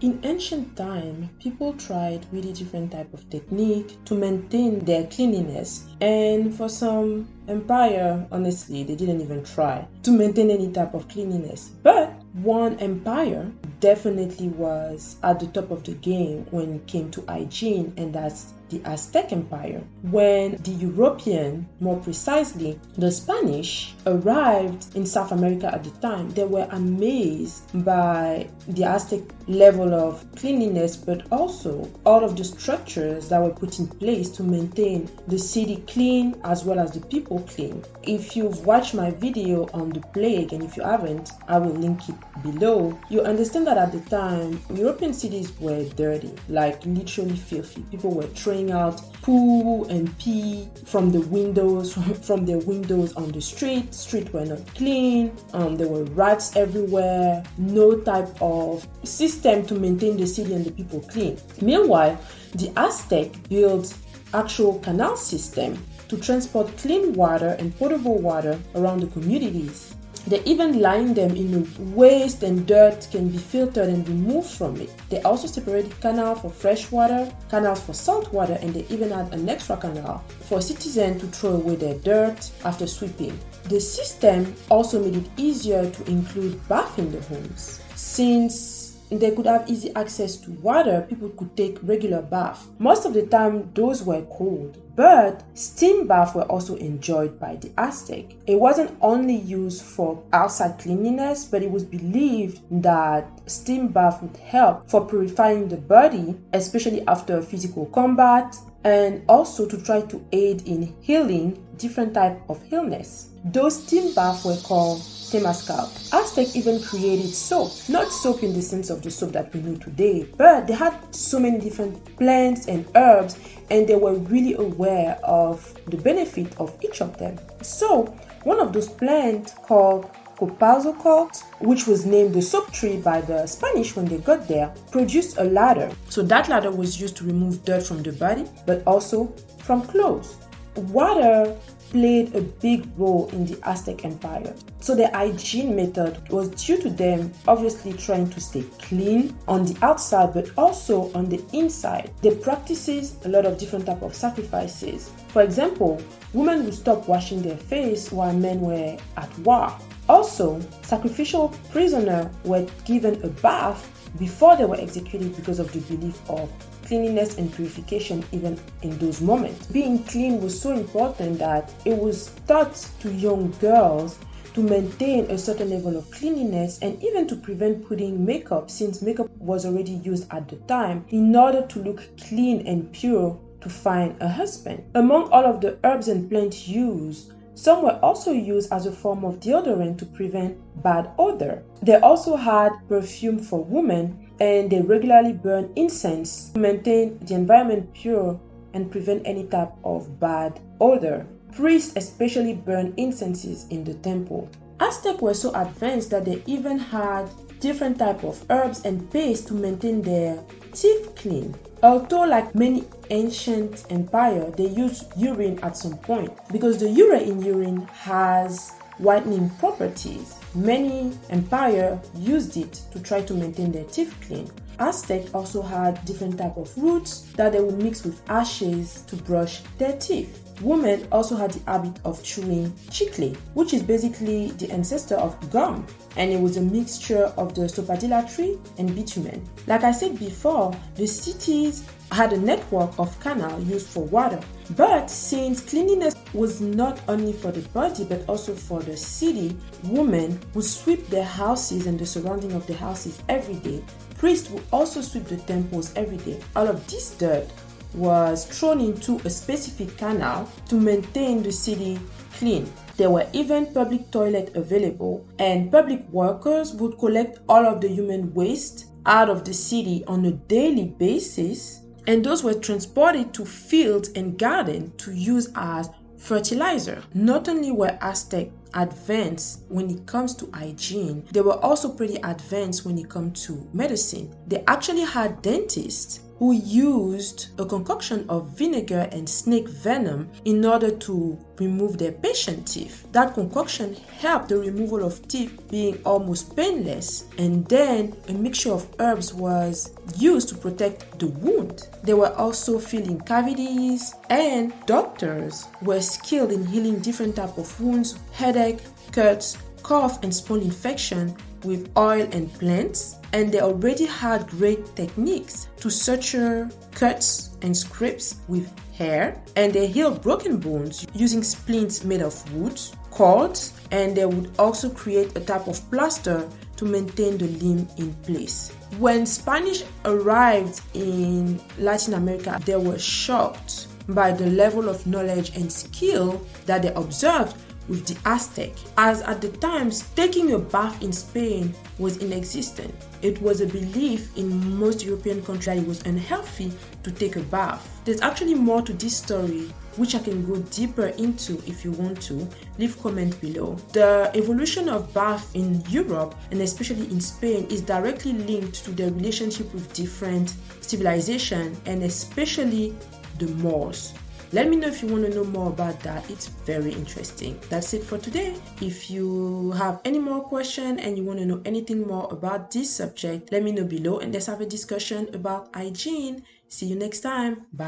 In ancient time, people tried really different type of technique to maintain their cleanliness, and for some empire, honestly, they didn't even try to maintain any type of cleanliness. But one empire definitely was at the top of the game when it came to hygiene, and that's the Aztec Empire. When the European, more precisely the Spanish, arrived in South America at the time, they were amazed by the Aztec level of cleanliness, but also all of the structures that were put in place to maintain the city clean as well as the people clean. If you've watched my video on the plague, and if you haven't, I will link it below, you understand that at the time, European cities were dirty, like literally filthy. People were throwing out poo and pee from the windows, from their windows on the street. Streets were not clean. There were rats everywhere. No type of system to maintain the city and the people clean. Meanwhile, the Aztec built actual canal system to transport clean water and potable water around the communities. They even lined them in a waste and dirt can be filtered and removed from it. They also separated canals for fresh water, canals for salt water, and they even had an extra canal for citizens to throw away their dirt after sweeping. The system also made it easier to include baths in the homes. Since they could have easy access to water, people could take regular baths. Most of the time, those were cold. But steam baths were also enjoyed by the Aztec. It wasn't only used for outside cleanliness, but it was believed that steam baths would help for purifying the body, especially after physical combat, and also to try to aid in healing different types of illness. Those steam baths were called Temascal. Aztec even created soap, not soap in the sense of the soap that we know today, but they had so many different plants and herbs, and they were really aware of the benefit of each of them. So one of those plants called Copalxocotl, which was named the soap tree by the Spanish when they got there, produced a ladder. So that ladder was used to remove dirt from the body, but also from clothes. Water played a big role in the Aztec Empire. So the hygiene method was due to them obviously trying to stay clean on the outside, but also on the inside. They practices a lot of different types of sacrifices. For example, women would stop washing their face while men were at war. Also, sacrificial prisoners were given a bath before they were executed because of the belief of cleanliness and purification even in those moments. Being clean was so important that it was taught to young girls to maintain a certain level of cleanliness and even to prevent putting makeup, since makeup was already used at the time, in order to look clean and pure to find a husband. Among all of the herbs and plants used, some were also used as a form of deodorant to prevent bad odor. They also had perfume for women, and they regularly burn incense to maintain the environment pure and prevent any type of bad odor. Priests especially burn incenses in the temple. Aztecs were so advanced that they even had different types of herbs and paste to maintain their teeth clean. Although, like many ancient empires, they used urine at some point, because the urine has whitening properties. Many empires used it to try to maintain their teeth clean. Aztecs also had different types of roots that they would mix with ashes to brush their teeth. Women also had the habit of chewing chicle, which is basically the ancestor of gum, and it was a mixture of the sopadilla tree and bitumen. Like I said before, the cities had a network of canals used for water, but since cleanliness was not only for the body but also for the city, women would sweep their houses and the surrounding of the houses every day. Priests would also sweep the temples every day. All of this dirt was thrown into a specific canal to maintain the city clean. There were even public toilets available, and public workers would collect all of the human waste out of the city on a daily basis, and those were transported to fields and gardens to use as fertilizer. Not only were Aztec advanced when it comes to hygiene, they were also pretty advanced when it comes to medicine. They actually had dentists who used a concoction of vinegar and snake venom in order to remove their patient's teeth. That concoction helped the removal of teeth being almost painless, and then a mixture of herbs was used to protect the wound. They were also filling cavities, and doctors were skilled in healing different types of wounds, headache, cuts, cough, and small infection with oil and plants, and they already had great techniques to suture cuts and scrapes with hair, and they healed broken bones using splints made of wood, cords, and they would also create a type of plaster to maintain the limb in place. When Spanish arrived in Latin America, they were shocked by the level of knowledge and skill that they observed with the Aztec, as at the times taking a bath in Spain was inexistent. It was a belief in most European countries that it was unhealthy to take a bath. There's actually more to this story, which I can go deeper into if you want to. Leave comment below. The evolution of bath in Europe, and especially in Spain, is directly linked to their relationship with different civilizations, and especially the Moors. Let me know if you want to know more about that. It's very interesting. That's it for today. If you have any more questions and you want to know anything more about this subject, let me know below and let's have a discussion about hygiene. See you next time. Bye.